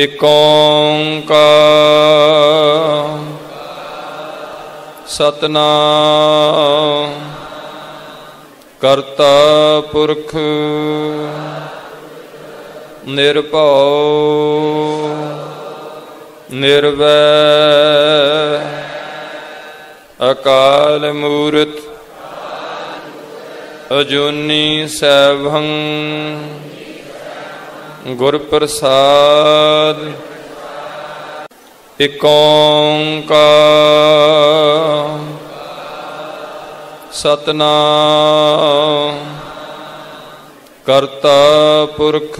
एक ओंकार सतनाम करता पुरख निर्भव निर्वैर अकाल मूर्त अजूनी सैभं गुरप्रसाद एक ओंकार सतनाम करता पुरख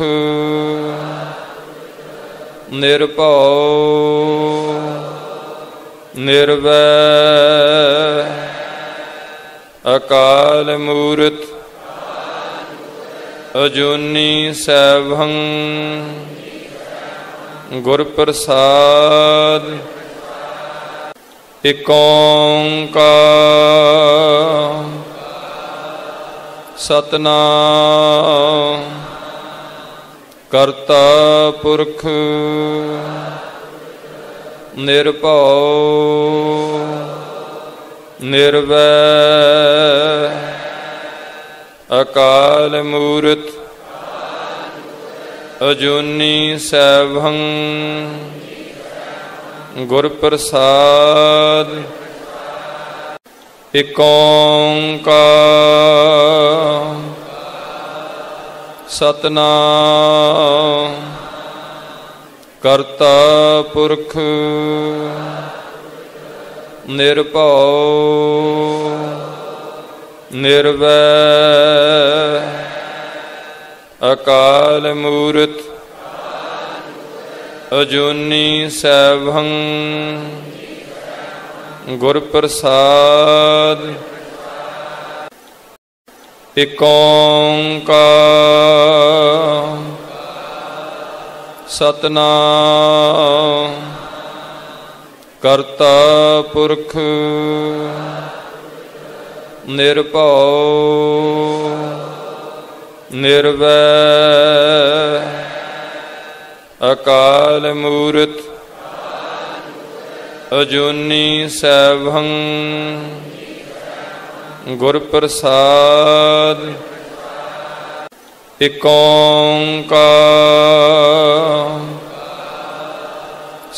निर्भव निर्वैर अकाल मूर्त अजूनी सैभं गुरप्रसाद एक ओंकार सतनाम करता पुरख निर्भव निर्वैर अकाल मूर्त अजूनी सैभं गुरप्रसाद एक ओंकार सतनाम करता पुरख निर्भव निर्वैर अकाल मूर्त अजूनी सैभं गुरप्रसाद एक ओंकार सतनाम करता पुरख निर्भव निर्वैर अकाल मूर्त अजूनी सैभं गुरप्रसाद एक ओंकार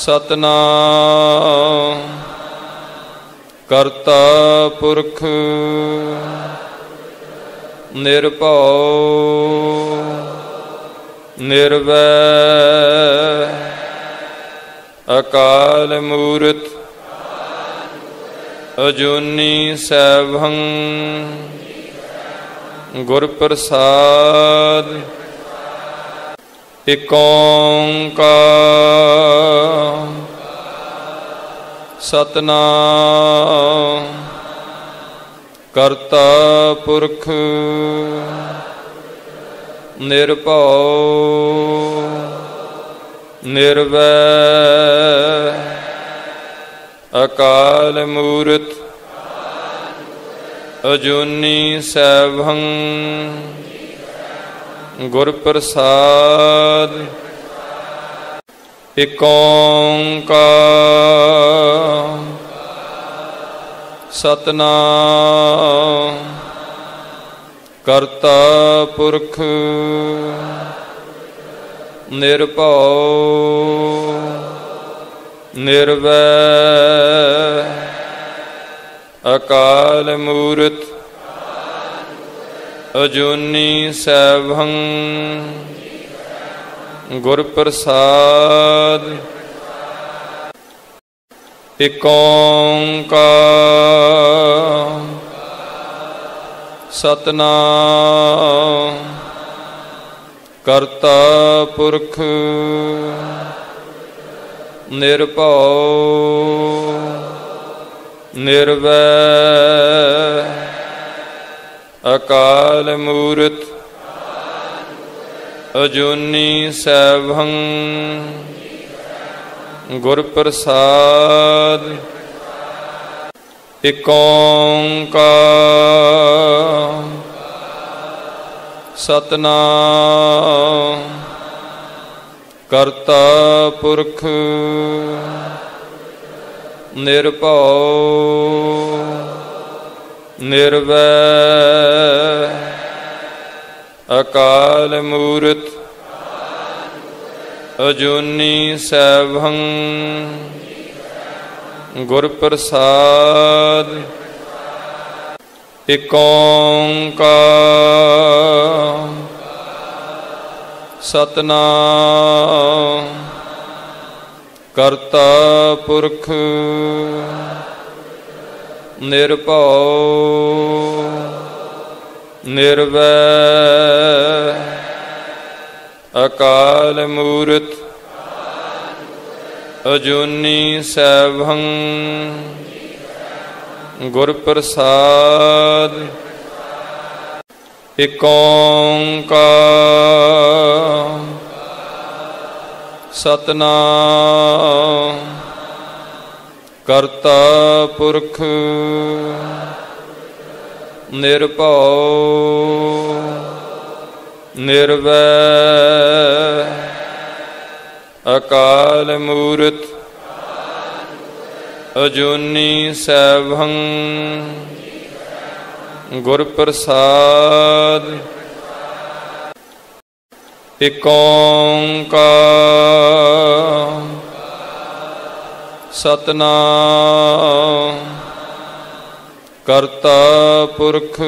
सतनाम करता पुरख निर्भव निर्वैर अकाल मूर्त अजूनी सैभं गुरप्रसाद एक ओंकार सतनाम करता पुरख निर्भव निर्वैर अकाल मूर्त अजूनी सैभं गुरप्रसाद एक ओंकार सतनाम करता पुरख निर्भव निर्वैर अकाल मूर्त अजूनी सैभं गुरप्रसाद एक ओंकार सतनाम करता पुरख निर्भव निर्वैर अकाल मूर्त अजूनी सैभं गुरप्रसाद एक ओंकार सतनाम ਕਰਤਾ ਪੁਰਖ ਨਿਰਭਉ ਨਿਰਵੈਰ ਅਕਾਲ ਮੂਰਤਿ ਅਜੂਨੀ ਸੈਭੰ ਗੁਰ ਪ੍ਰਸਾਦ। ਇਕ ਓਂਕਾਰ सतनाम करता पुरख निरभउ निर्वैर अकाल मूरत अजूनी सैभं गुर प्रसाद। इक ओंकार सतनाम करता पुरख निरभउ निर्वैर अकाल मूरत अजूनी सैभं गुर प्रसाद। इक ओंकार सतनाम करता पुरख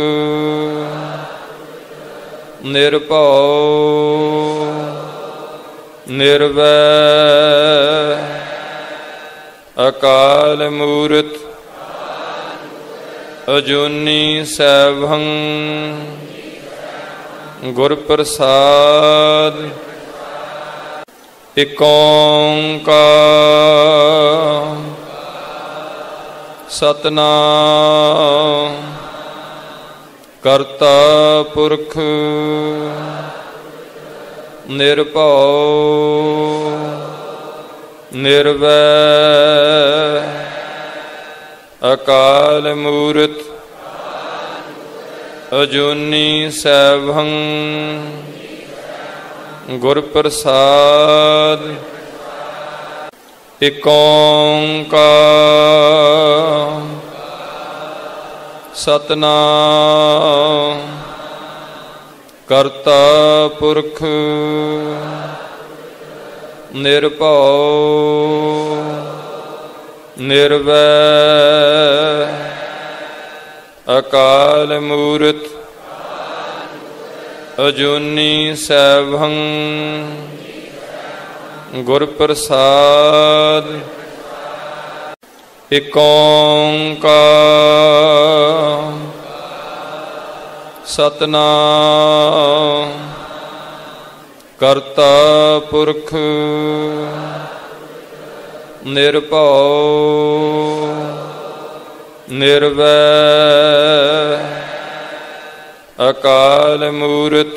निरभउ निर्वैर अकाल मूरत अजूनी सैभं गुर प्रसाद। इक ओंकार सतनाम करता पुरख निरभउ निर्वैर अकाल मूरत अजूनी सैभं गुर प्रसाद। इक ओंकार सतनाम करता पुरख निरभउ निर्वैर अकाल मूरत अजूनी सैभं गुर प्रसाद। इक ओंकार सतनाम करता पुरख निरभउ निर्वैर अकाल मूरत अजूनी सैभं गुर प्रसाद। इक ओंकार सतनाम करता पुरख निरभउ निर्वैर अकाल मूरत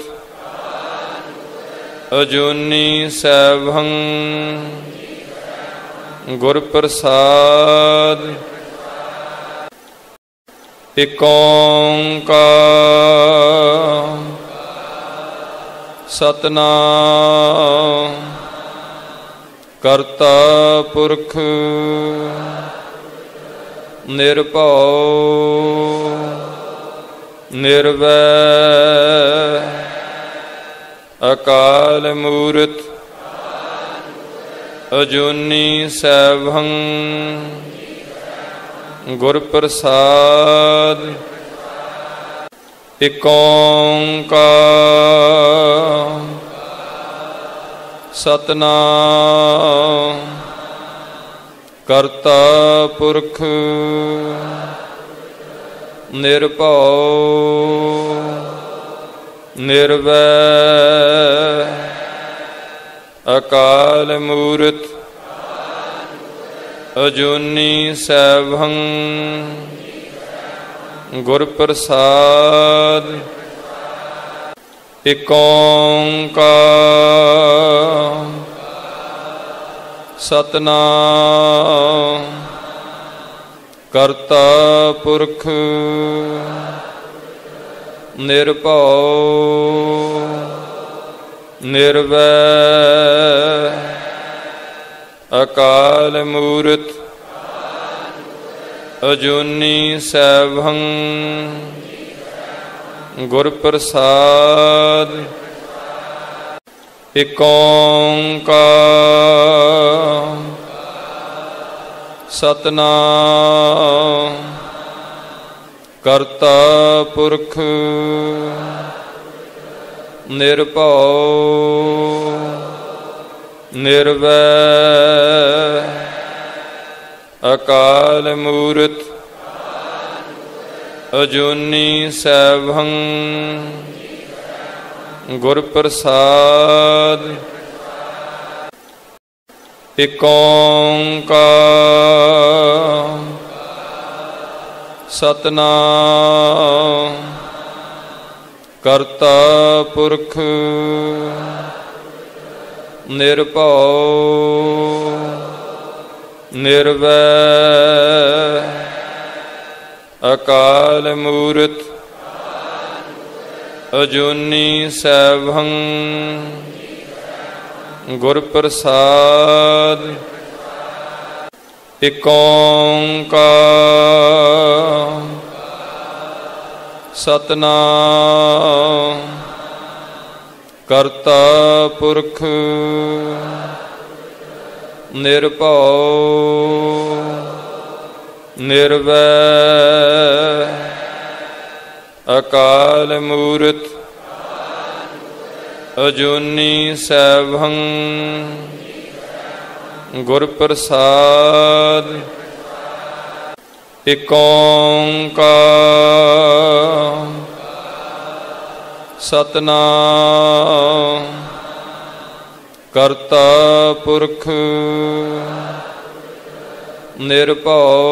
अजूनी सैभं गुर प्रसाद। इक ओंकार सतनाम करता पुरख निरभउ निर्वैर अकाल मूरत अजूनी सैभं गुर प्रसाद। इक ओंकार सतनाम करता पुरख निरभउ निर्वैर अकाल मूर्त अजूनी सैभं गुर प्रसाद एक ओंकार सतनाम करता पुरख निर्भव निर्वैर अकाल मूर्त अजूनी सैभं गुर प्रसाद एक ओंकार सतनाम करता पुरख निर्भव निर्वैर अकाल मूर्त अजूनी सैभं गुर प्रसाद एक ओंकार सतनाम करता पुरख निर्भव निर्वैर अकाल मूर्त अजूनी सैभं गुर प्रसाद एक ओंकार सतनाम करता पुरख निर्भव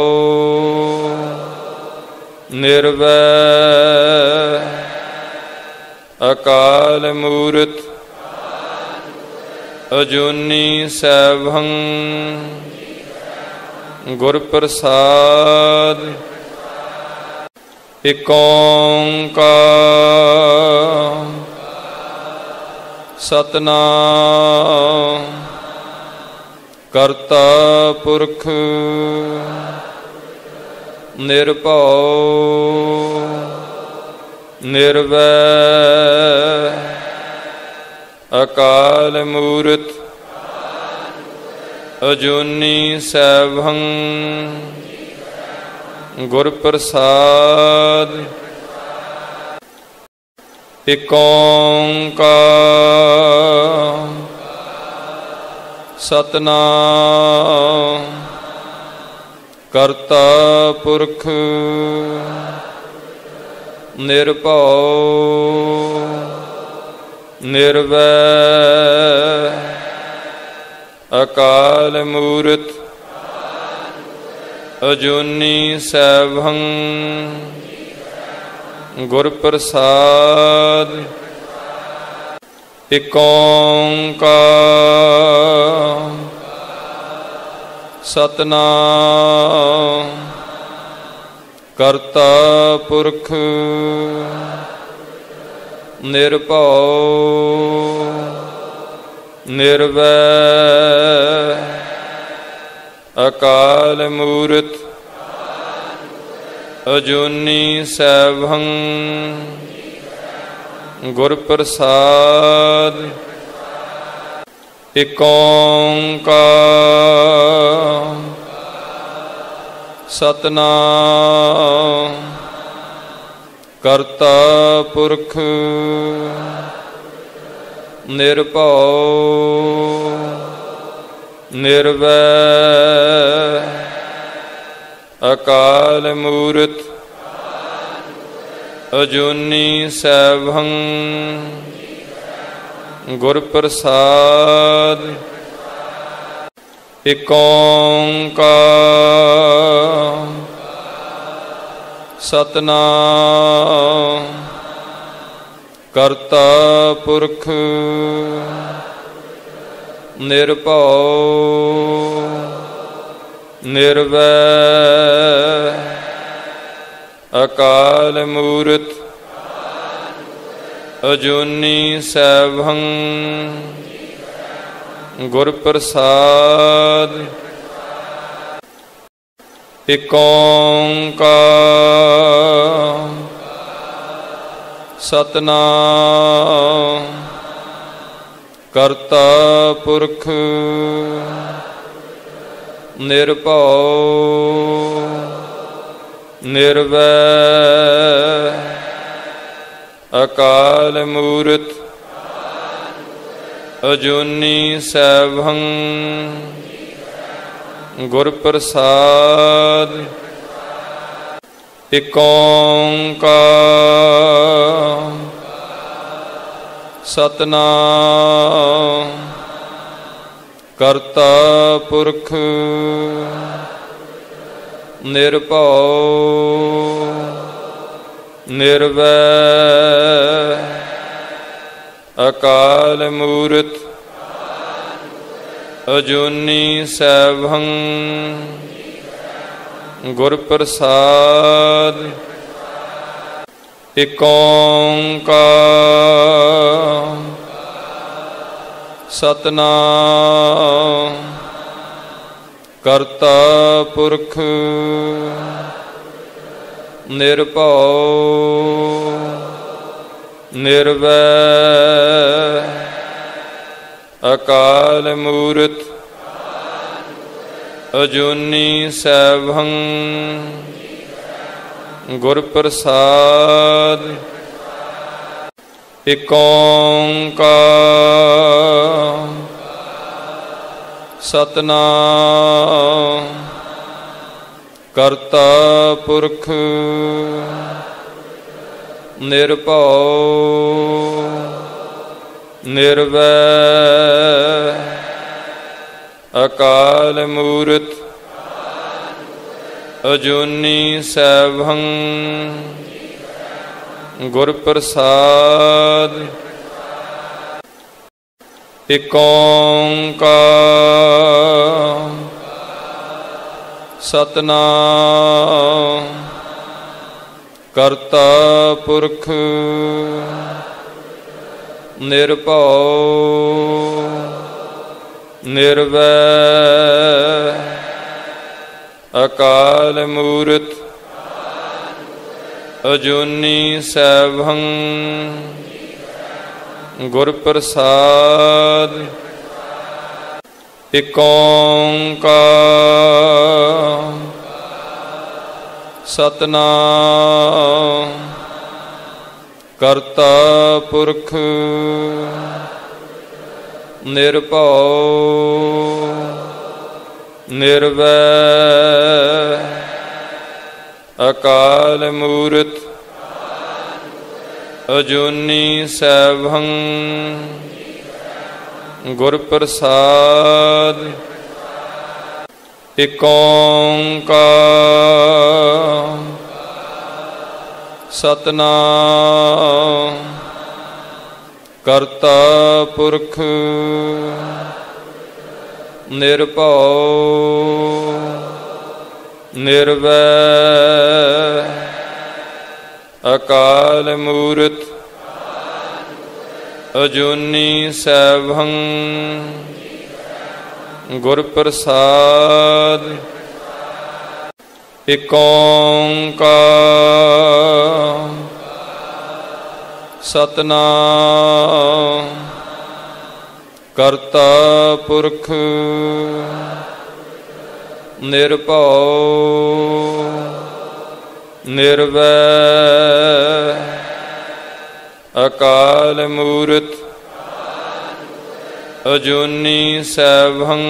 निर्वैर अकाल मूर्त अजूनी सैभं गुर प्रसाद एक ओंकार सतनाम करता पुरख निर्भव निर्वैर अकाल मूर्त अजूनी सैभं गुर प्रसाद एक ओंकार सतनाम करता पुरख निर्भव निर्वैर अकाल मूर्त अजूनी सैभं गुर प्रसाद एक ओंकार सतनाम करता पुरख निर्भव निर्वैर अकाल मूर्त अजूनी सैभं गुर प्रसाद एक ओंकार सतनाम करता पुरख निर्भव निर्वैर अकाल मूर्त अजूनी सैभं गुर प्रसाद एक ओंकार सतनाम करता पुरख निर्भव निर्वैर अकाल मूर्त अजूनी सैभं गुरप्रसाद एक ओंकार सतनाम करता पुरख निर्भव निर्वैर अकाल मूर्त अजूनी सैभं गुरप्रसाद एक ओंकार सतनाम करता पुरख निर्भव निर्वैर अकाल मूर्त अजूनी सैभं गुरप्रसाद एक ओंकार सतनाम करता पुरख निर्भव निर्वैर अकाल मूर्त अजूनी सैभं गुरप्रसाद एक ओंकार सतनाम करता पुरख निर्भव निर्वैर अकाल मूर्त अजूनी सैभं गुरप्रसाद एक ओंकार सतनाम करता पुरख निर्भव निर्वैर अकाल मूर्त अजूनी सैभं गुरप्रसाद एक ओंकार सतनाम करता पुरख निर्भव निर्वैर अकाल मूर्त अजूनी सैभं गुरप्रसाद एक ओंकार सतनाम करता पुरख निर्भव निर्वैर अकाल मूर्त अजूनी सैभं गुरप्रसाद एक ओंकार सतनाम करता पुरख निर्भव निर्वैर अकाल मूर्त अजूनी सैभं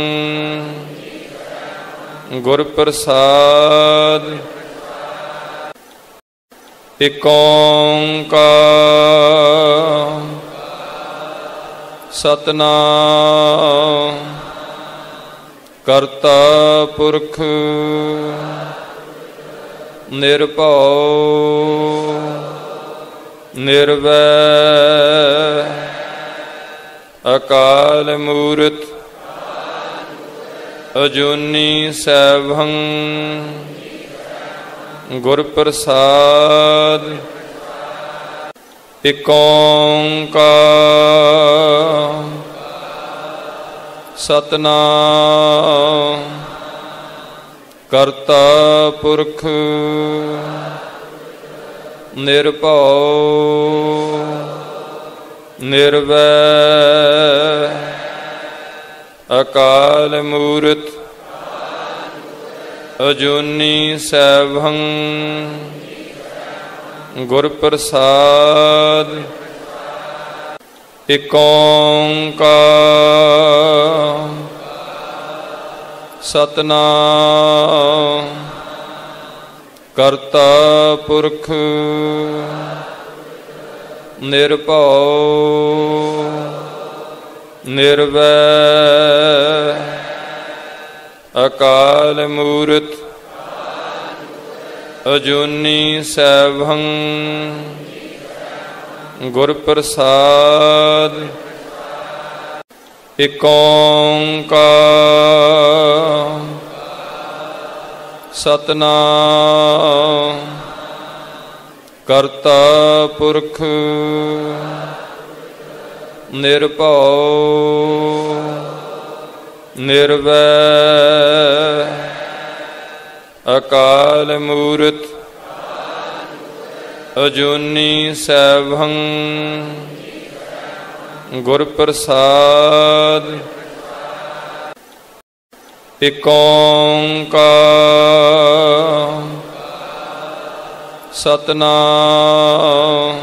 गुरप्रसाद एक ओंकार सतनाम करता पुरख निर्भव निर्वैर अकाल मूर्त अजूनी सैभं गुरप्रसाद एक ओंकार सतनाम करता पुरख निर्भउ निर्वैर अकाल मूर्त अजूनी सैभं गुरप्रसाद एक ओंकार सतनाम करता पुरख निर्भउ निर्वैर अकाल मूर्त अजूनी सैभं गुरप्रसाद एक ओंकार सतनाम करता पुरख निर्भउ निर्वैर अकाल मूर्त अजूनी सैभं गुरप्रसाद एक ओंकार सतनाम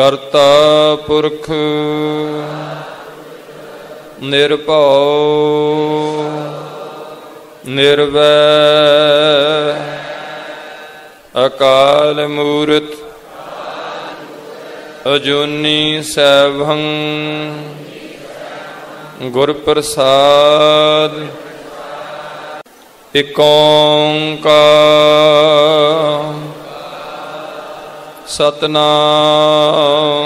करता पुरख निर्भउ निर्वैर अकाल मूर्त अजूनी सैभं गुरप्रसाद एक ओंकार सतनाम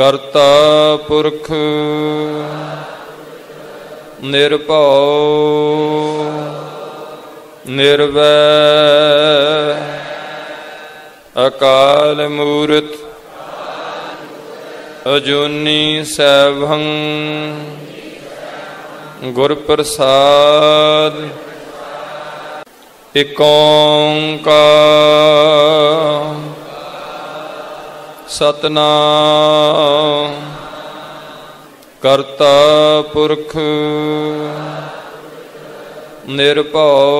करता पुरख निर्भउ निर्वैर अकाल मूर्त अजूनी सैभं गुरप्रसाद एक ओंकार सतनाम करता पुरख निर्भउ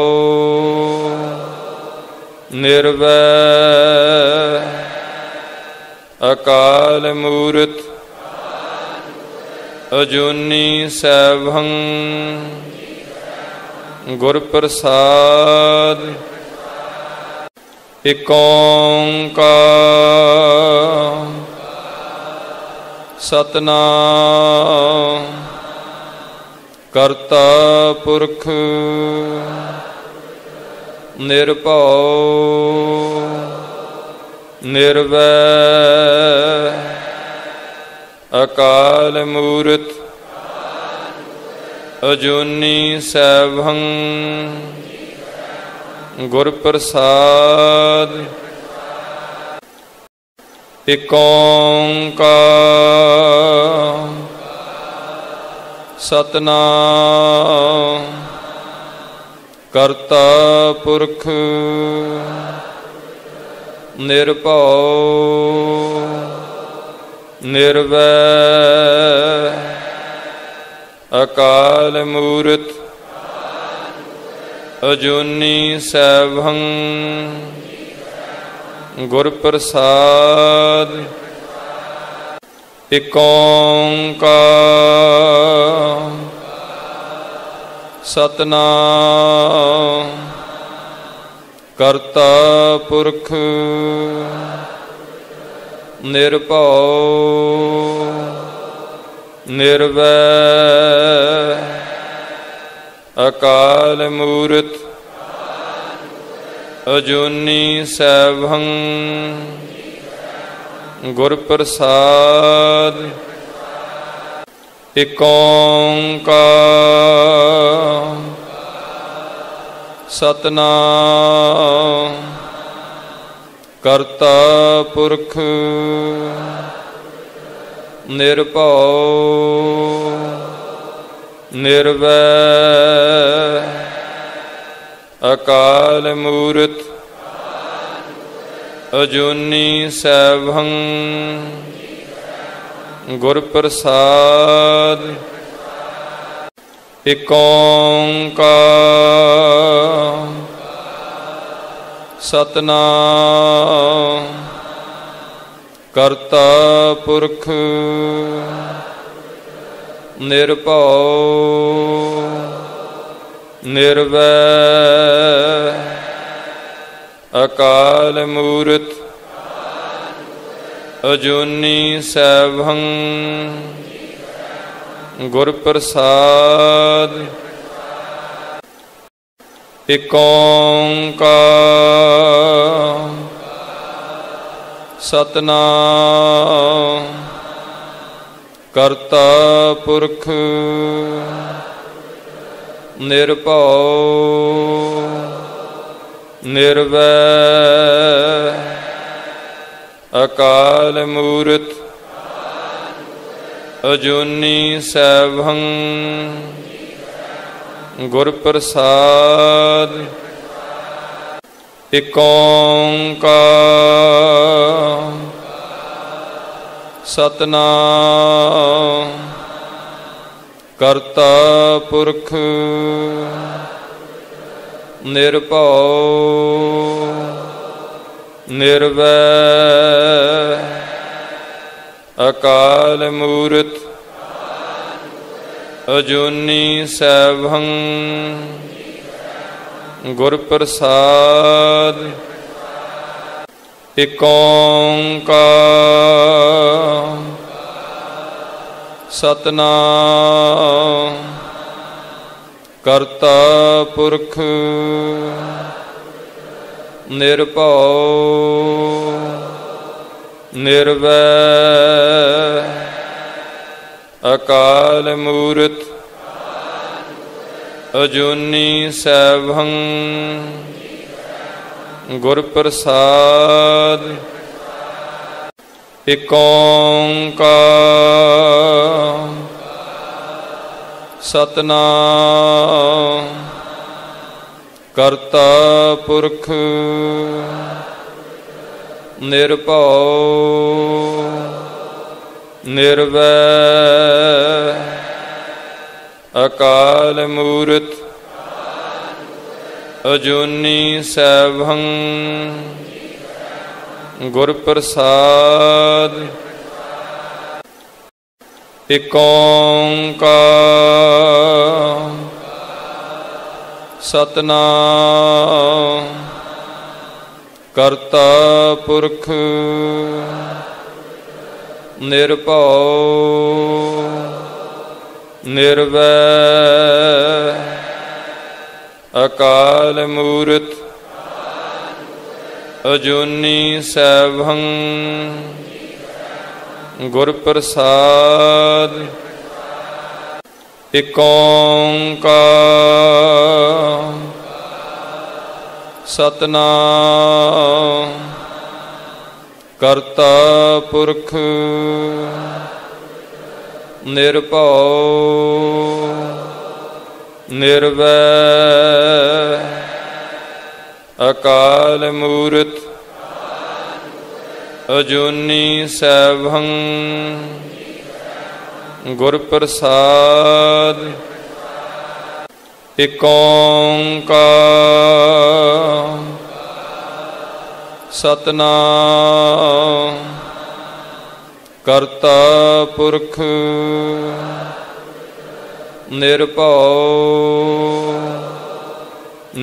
निर्वैर अकाल मूर्त अजूनी सैभं गुरप्रसाद एक ओंकार सतनाम करता पुरख निर्भउ निर्वैर अकाल मूर्त अजूनी सैभं गुरप्रसाद एक ओंकार सतनाम करता पुरख निर्भउ निर्वैर अकाल मूर्त अजूनी सैभं गुरप्रसाद एक ओंकार सतनाम करता पुरख निर्भउ निर्वैर अकाल मूर्त अजूनी सैभं गुरप्रसाद एक ओंकार सतनाम करता पुरख निर्भउ निर्वैर अकाल मूरत अजूनी सैभं गुरप्रसाद एक ओंकार सतनाम करता पुरख निर्भउ निर्वैर अकाल मूरत अजूनी सैभं गुरप्रसाद एक ओंकार सतनाम करता पुरख निर्भउ निर्वैर अकाल मूरत अजूनी सैभं गुरप्रसाद एक ओंकार सतनाम करता पुरख निर्भउ निर्वैर अकाल मूरत अजूनी सैभं गुरप्रसाद एक ओंकार सतनाम करता पुरख निर्भउ निर्वैर अकाल मूरत अजूनी सैभं गुरप्रसाद एक ओंकार सतनाम करता पुरख निर्भउ निर्वैर अकाल मूरत अजूनी सैभं गुरप्रसाद एक ओंकार सतनाम करता पुरख निर्भउ निर्वैर अकाल मूरत अजूनी सैभं गुरप्रसाद एक ओंकार सतनाम करता पुरख निर्भउ निर्वैर अकाल मूरत अजूनी सैभं गुरप्रसाद एक ओंकार सतनाम करता पुरख निर्भउ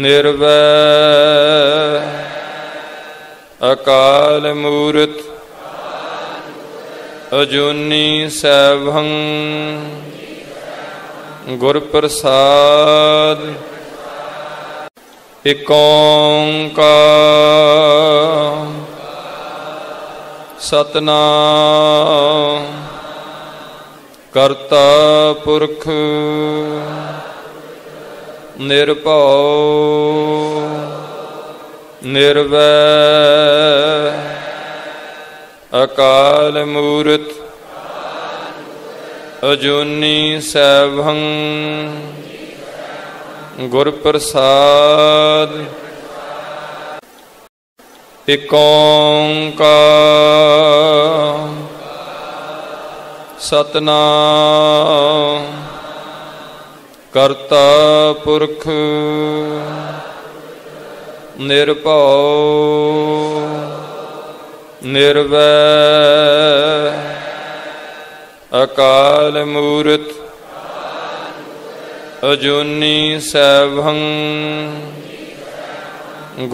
निर्वैर अकाल मूरत अजूनी सैभं गुरप्रसाद एक ओंकार सतनाम करता पुरख निर्भउ निर्वैर अकाल मूर्त अजूनी सैभं गुरप्रसाद एक ओंकार सतनाम करता पुरख निरभउ निर्वैर अकाल मूर्त अजूनी सैभं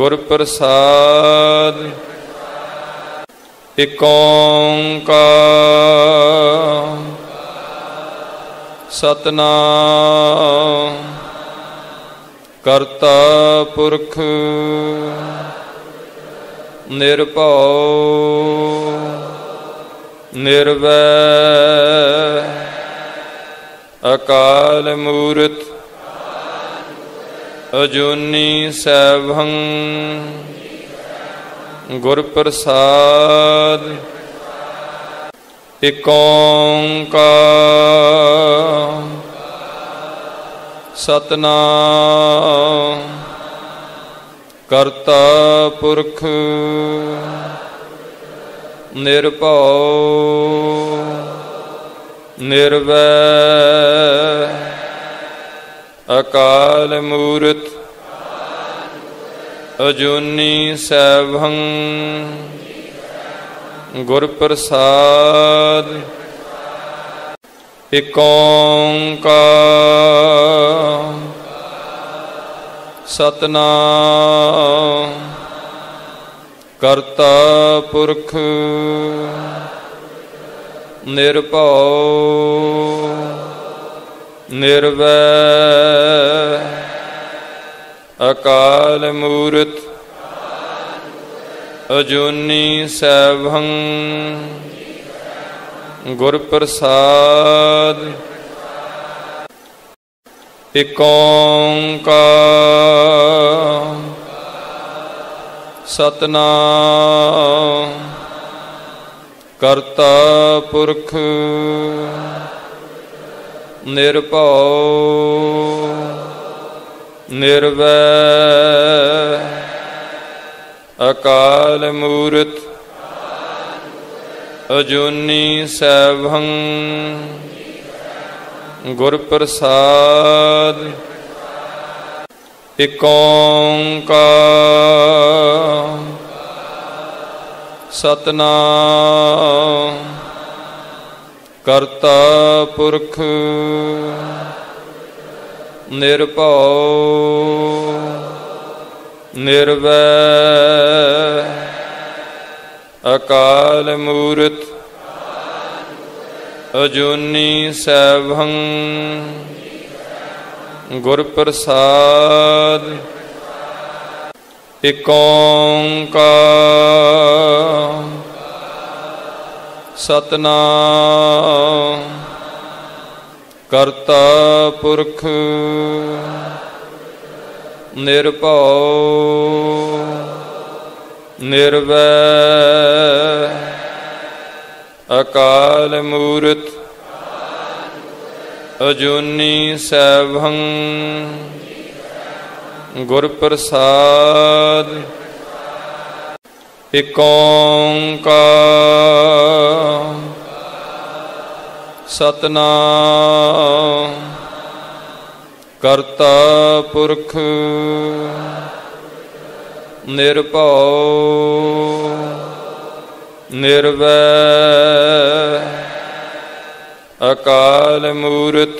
गुरप्रसाद एक ओंकार सतनाम करता पुरख निरभउ निर्वैर अकाल मूर्त अजूनी सैभं गुरप्रसाद एक ओंकार सतनाम करता पुरख निर्भउ निर्वैर अकाल मूर्त अजूनी सैभं गुरप्रसाद एक ओंकार सतनाम करता पुरख निरभउ निर्वैर अकाल मूर्त अजूनी सैभं गुरप्रसाद एक ओंकार सतनाम करता पुरख निरभउ निर्वैर अकाल मूर्त अजूनी सैभं गुरप्रसाद एक ओंकार सतनाम करता पुरख निरभउ निर्वैर अकाल मूर्त अजूनी सैभं गुरप्रसाद एक ओंकार सतनाम करता पुरख निरभउ निर्वैर अकाल मूर्त अजूनी सैभं गुरप्रसाद एक ओंकार सतनाम करता पुरख निरभउ निर्वैर अकाल मूर्त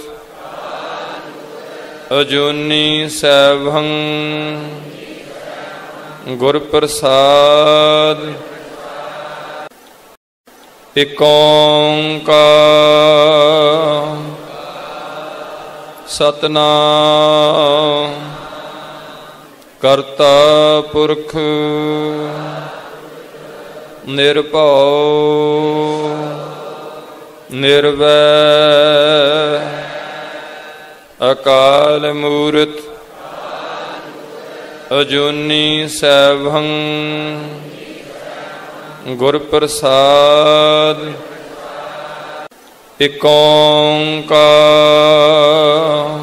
अजूनी सैभं गुरप्रसाद एक ओंकार सतनाम करता पुरख निरभउ निर्वैर अकाल मूर्त अजूनी सैभं गुरप्रसाद इक ओंकार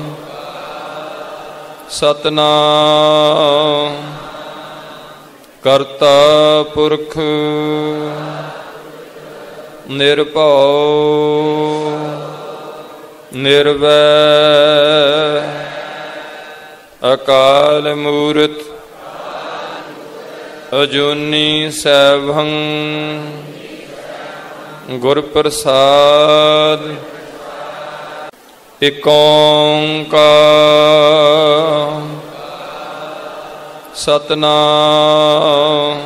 सतनाम करता पुरख निर्भउ निर्वैर अकाल मूर्त अजूनी सैभं गुरप्रसाद इक ओंकार सतनाम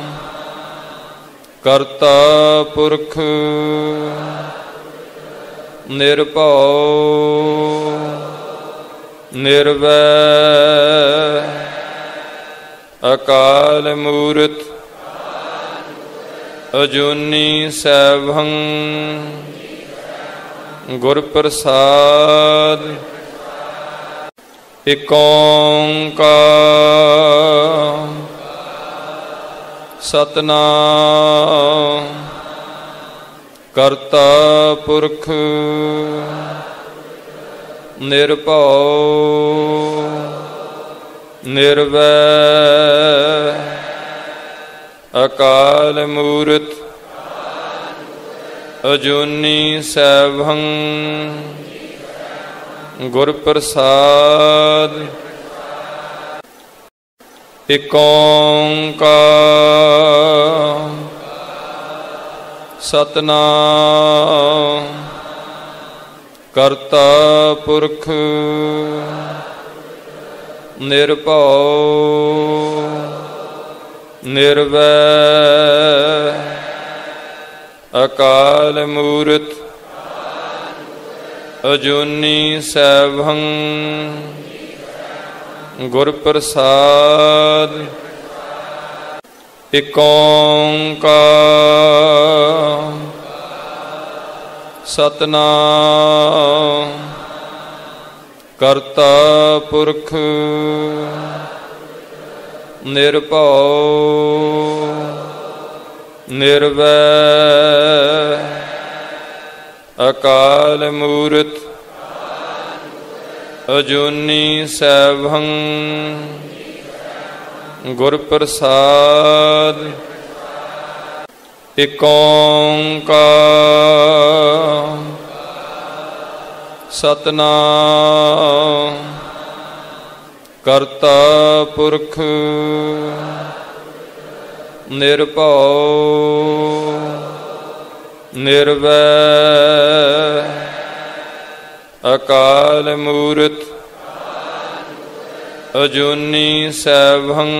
करता पुरख निर्भउ निर्वैर अकाल मूर्त अजूनी सैभं गुरप्रसाद इक ओंकार सतनाम करता पुरख निर्भउ निर्वैर अकाल मूर्त अजूनी सैभं गुरप्रसाद इक ओंकार सतनाम करता पुरख निर्भउ निर्वैर अकाल मूर्त अजूनी सैभं गुरप्रसाद इक ओंकार सतनाम करता पुरख निर्भउ निर्वैर अकाल मूर्त अजूनी सैभं गुरप्रसाद इक ओंकार सतनाम करता पुरख निर्भउ निर्वैर अकाल मूर्त अजूनी सैभं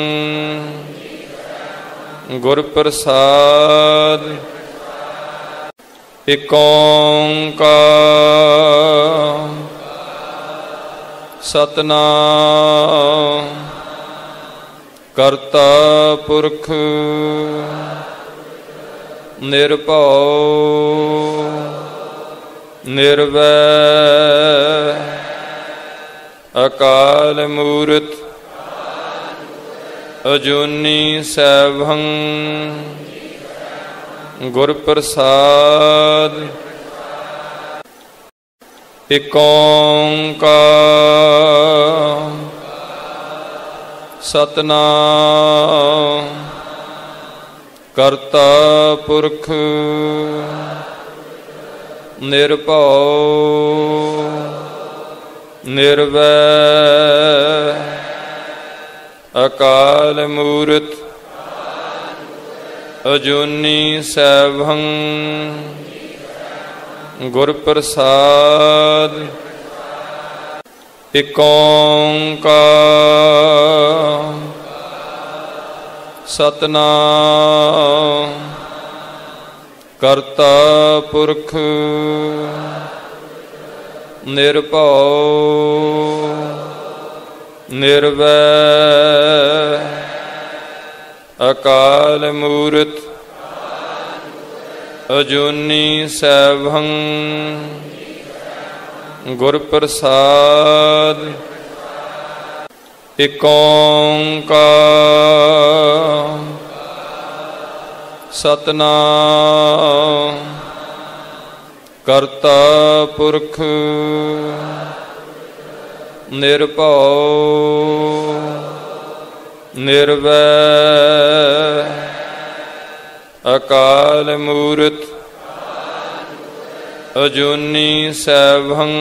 गुरप्रसाद इक ओंकार सतनाम करता पुरख निर्भउ निर्वैर अकाल मूर्त अजूनी सैभं गुरप्रसाद इक ओंकार सतनाम करता पुरख निर्भउ निर्वैर अकाल मूर्त अजूनी सैभं गुरप्रसाद इक ओंकार सतनाम करता पुरख निर्भउ निर्वैर अकाल मूर्त अजूनी सैभं गुरप्रसाद एक ओंकार सतनाम करता पुरख निर्भउ निर्वैर अकाल मूर्त अजूनी सैभं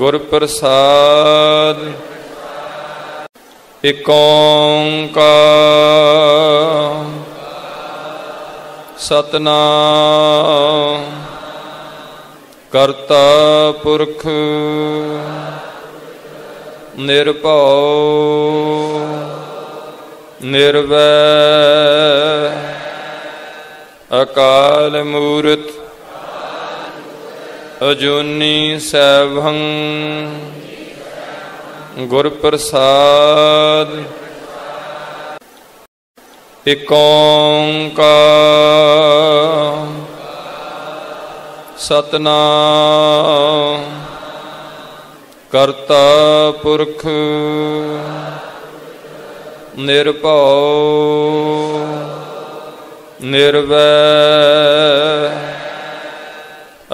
गुरप्रसाद एक ओंकार सतनाम करता पुरख निर्भउ निर्वैर अकाल मूर्त अजूनी सैभं गुरप्रसाद एक ओंकार सतनाम करता पुरख निर्भउ निर्वैर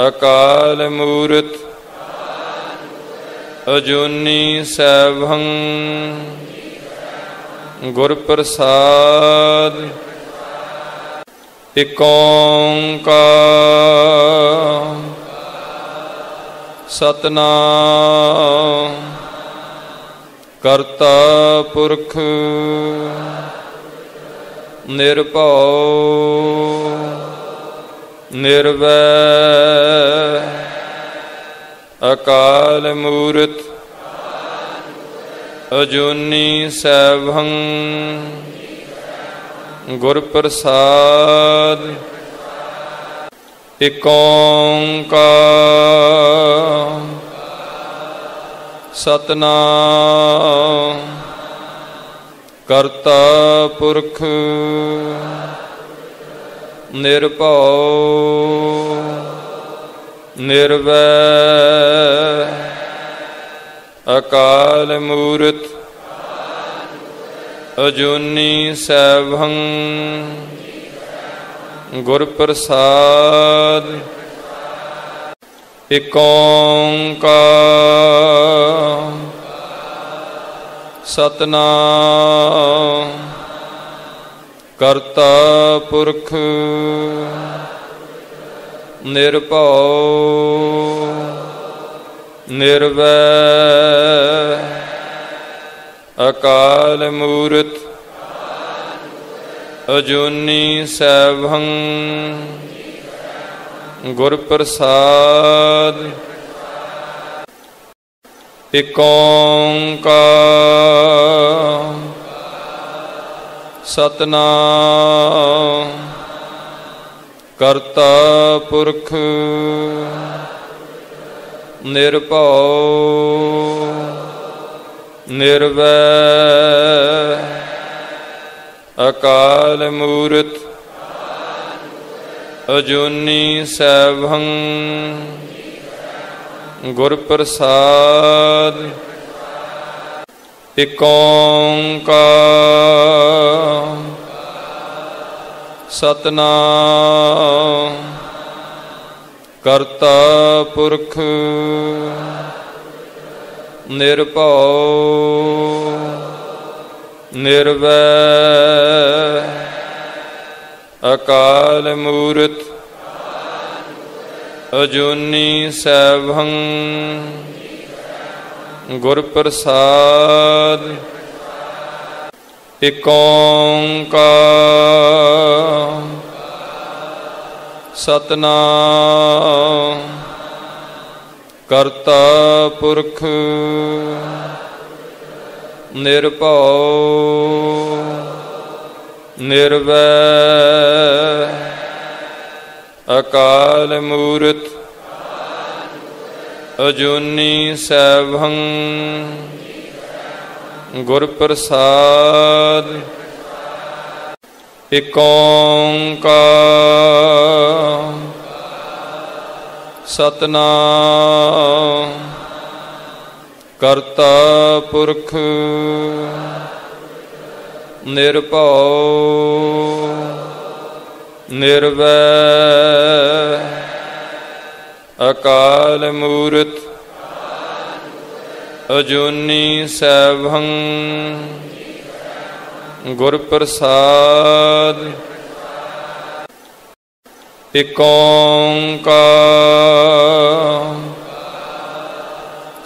अकाल मूर्त अजूनी सैभं गुरप्रसाद एक ओंकार सतनाम करता पुरख निर्भउ निर्वैर अकाल मूर्त अजूनी सैभं गुरप्रसाद एक ओंकार सतनाम करता पुरख निर्भउ निर्वैर अकाल मूर्त अजूनी सैभं गुरप्रसाद एक ओंकार सतनाम करता पुरख निर्भउ निर्वैर अकाल मूर्त अजूनी सैभं गुरप्रसाद एक ओंकार सतनाम करता पुरख निर्भउ निर्वैर अकाल मूर्त अजूनी सैभं गुरप्रसाद एक ओंकार सतनाम करता पुरख निर्भउ निर्वैर अकाल मूर्त अजूनी सैभं गुरप्रसाद एक ओंकार सतनाम करता पुरख निर्भउ निर्वैर अकाल मूर्त अजूनी सैभं गुरप्रसाद एक ओंकार सतनाम करता पुरख निर्भउ निर्वैर अकाल मूरत अजूनी सैभं गुरप्रसाद एक ओंकार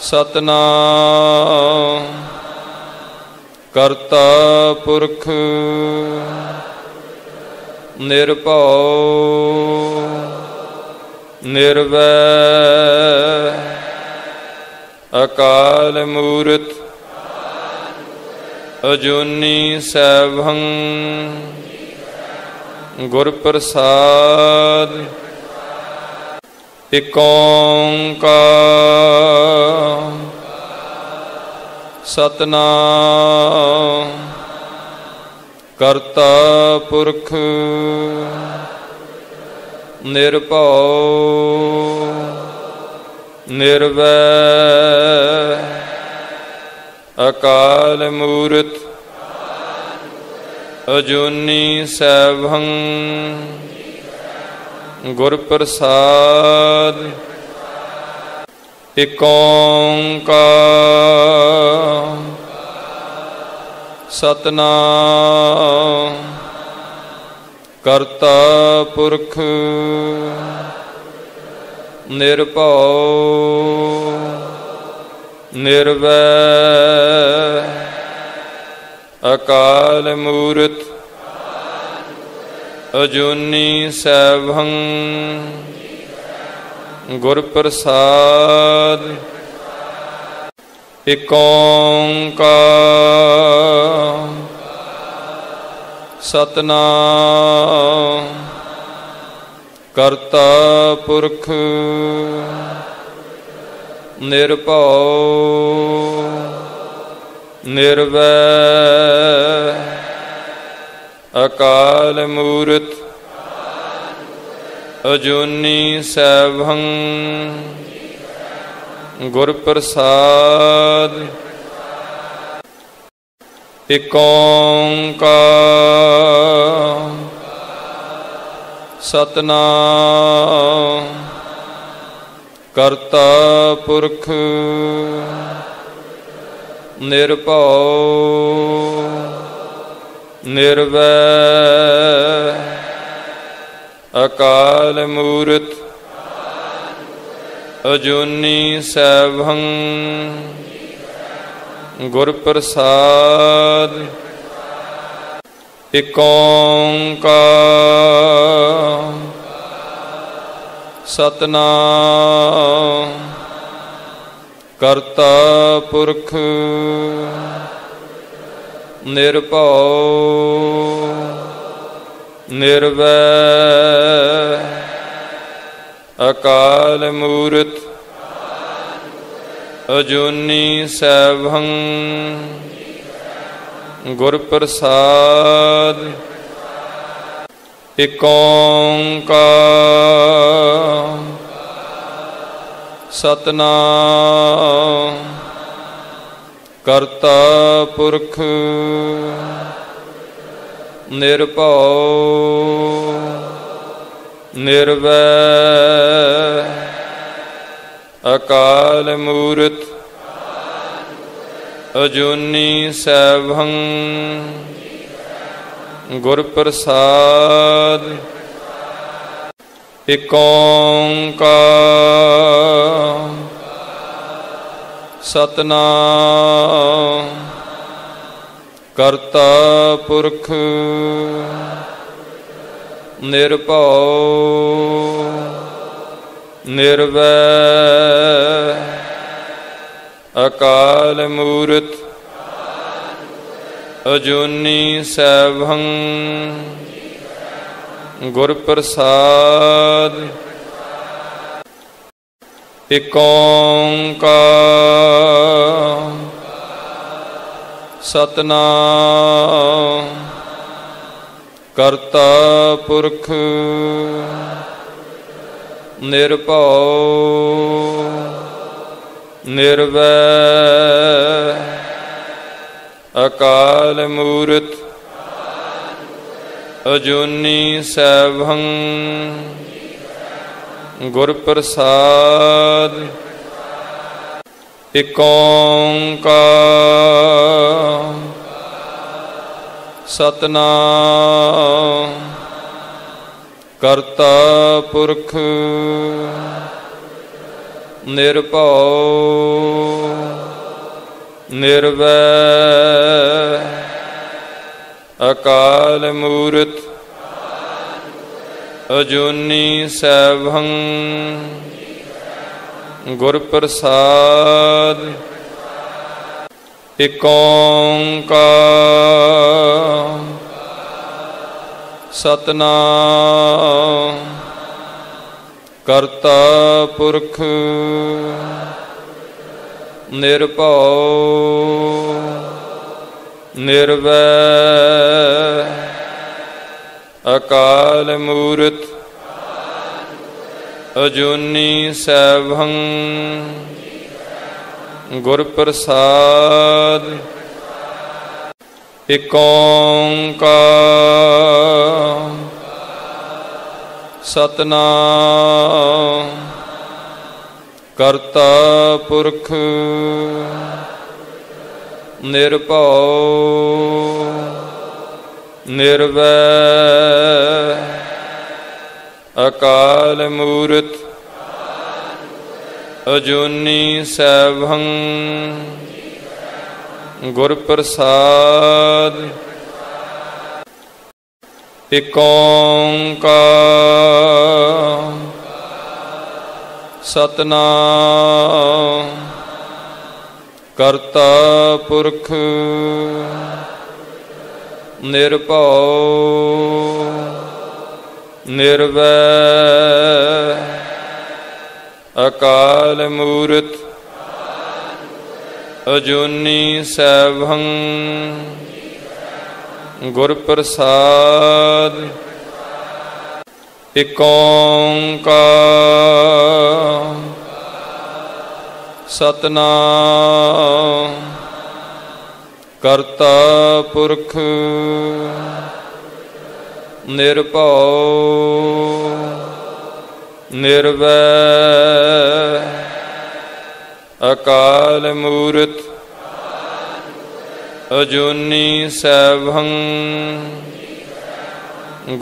सतनाम करता पुरख निर्भउ निर्वैर अकाल मूरत अजूनी सैभं गुरप्रसाद एक ओंकार सतनाम करता पुरख निर्भउ निर्वैर अकाल मूरत अजूनी सैभं गुरप्रसाद एक ओंकार सतनाम करता पुरख निर्भउ निर्वैर अकाल मूरत अजूनी सैभं गुरप्रसाद एक ओंकार सतनाम करता पुरख निर्भउ निर्वैर अकाल मूरत अजूनी सैभं गुरप्रसाद एक ओंकार सतनाम करता पुरख निर्भउ निर्वैर अकाल मूरत अजूनी सैभं गुरप्रसाद एक ओंकार सतनाम करता पुरख निर्भउ निर्वैर अकाल मूरत अजूनी सैभं गुरप्रसाद एक ओंकार सतनाम करता पुरख निर्भउ निर्वैर अकाल मूरत अजूनी सैभं गुरप्रसाद एक ओंकार सतनाम करता पुरख निर्भउ निर्वैर अकाल मूरत अजूनी सैभं गुरप्रसाद एक ओंकार सतनाम करता पुरख निर्भउ निर्वैर अकाल मूर्त अजूनी सैभं गुरप्रसाद एक ओंकार सतनाम करता पुरख निर्भव निर्वैर अकाल मूर्त अजूनी सैभं गुरप्रसाद एक ओंकार सतनाम करता पुरख निर्भव निर्वैर अकाल मूर्त अजूनी सैभं गुरप्रसाद एक ओंकार सतनाम करता पुरख निर्भव निर्वैर अकाल मूर्त अजूनी सैभं गुरप्रसाद एक ओंकार सतनाम करता पुरख निर्भव निर्वैर अकाल मूर्त अजूनी सैभं गुरप्रसाद एक ओंकार सतनाम करता पुरख निर्भव निर्वैर अकाल मूर्त अजूनी सैभं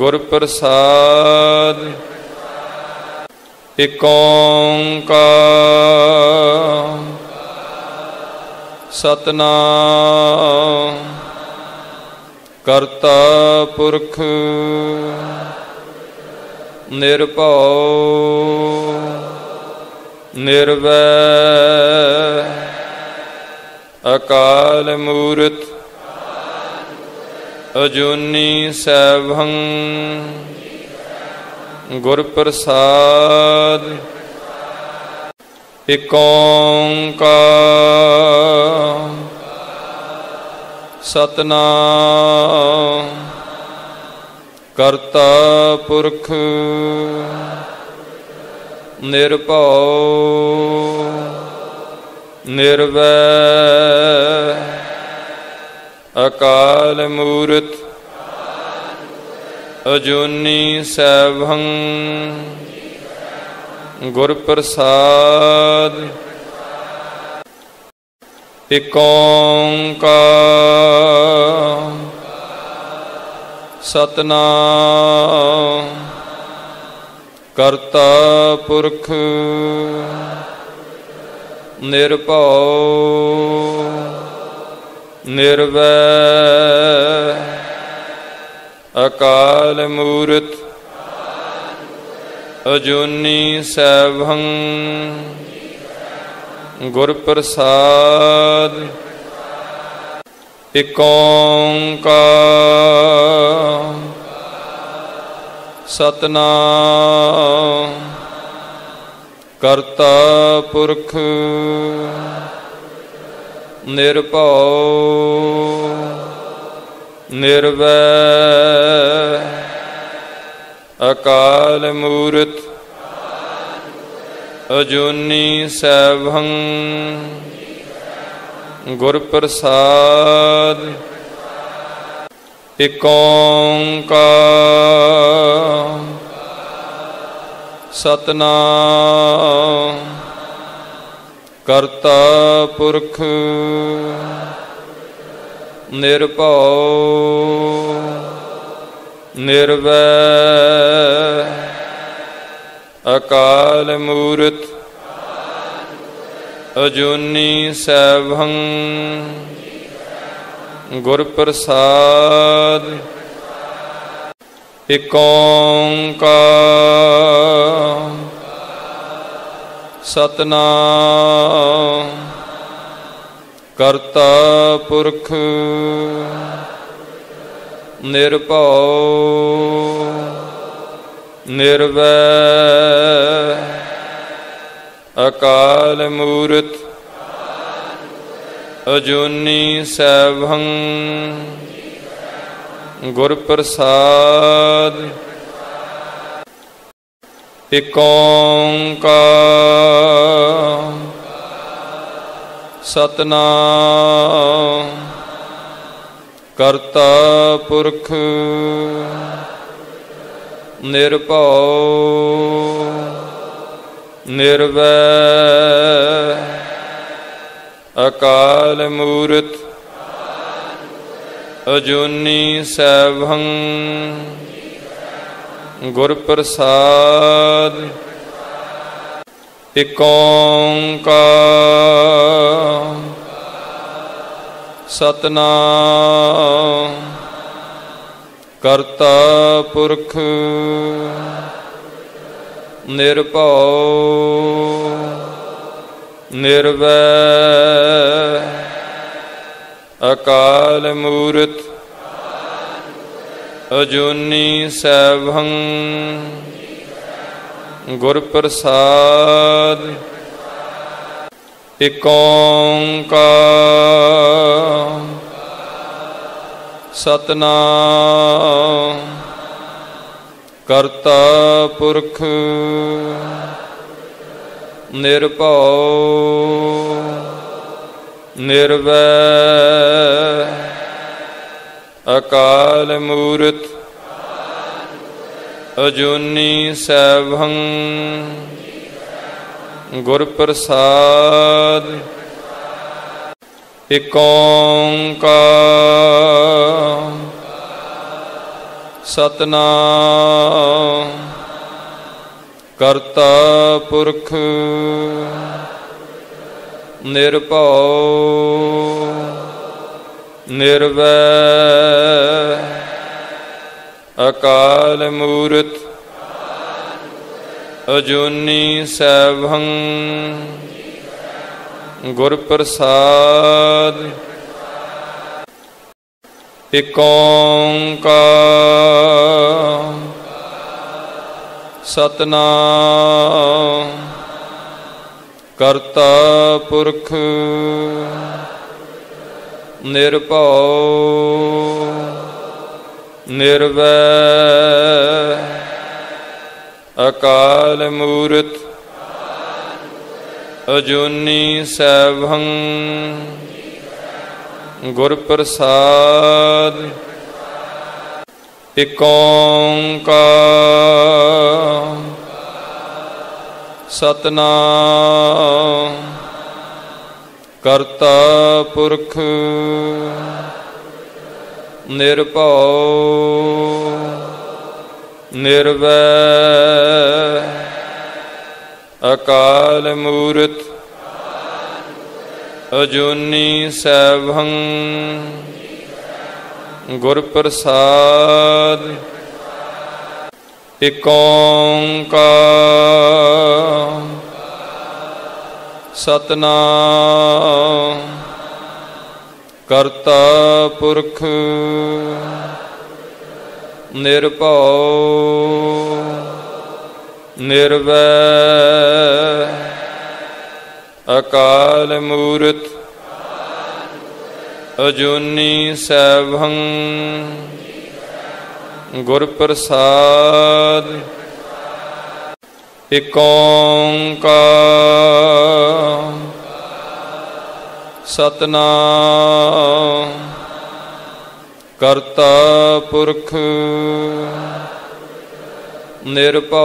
गुरप्रसाद एक ओंकार सतनाम करता पुरख निर्भव निर्वैर अकाल मूर्त अजूनी सैभं गुरप्रसाद एक ओंकार सतनाम करता पुरख निर्भव निर्वैर अकाल मूर्त अजूनी सैभं गुरप्रसाद एक ओंकार सतनाम करता पुरख निर्भव निर्वैर अकाल मूर्त अजूनी सैभं गुरप्रसाद एक ओंकार सतनाम करता पुरख निर्भव निर्वैर अकाल मूर्त अजूनी सैभं गुर प्रसाद एक ओंकार सतनाम करता पुरख निर्भउ निर्वैर अकाल मूर्त अजूनी सैभं गुर प्रसाद एक ओंकार सतनाम करता पुरख निर्भउ निर्वैर अकाल मूर्त अजूनी सैभं गुर प्रसाद एक ओंकार सतनाम करता पुरख निर्भउ निर्वैर अकाल मूर्त अजूनी सैभं गुर प्रसाद एक ओंकार सतनाम करता पुरख निर्भउ निर्वैर अकाल मूर्त अजूनी सैभं गुर प्रसाद एक ओंकार सतनाम करता पुरख निर्भउ निर्वैर अकाल मूर्त अजूनी सैभं गुर प्रसाद एक ओंकार सतनाम करता पुरख निर्भउ निर्वैर अकाल मूर्त अजूनी सैभं गुर प्रसाद एक ओंकार सतनाम करता पुरख निर्भउ निर्वैर अकाल मूर्त अजूनी सैभं गुर प्रसाद एक ओंकार सतनाम करता पुरख निर्भउ निर्वैर अकाल मूर्त अजूनी सैभं गुर प्रसाद एक ओंकार सतनाम करता पुरख निर्भउ निर्वैर अकाल मूर्त अजूनी सैभं गुर प्रसाद एक ओंकार सतनाम करता पुरख निर्भउ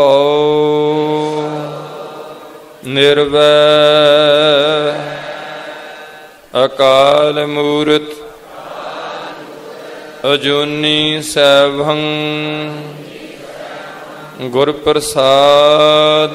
निर्वैर अकाल मूर्त अजूनी सैभं गुरप्रसाद।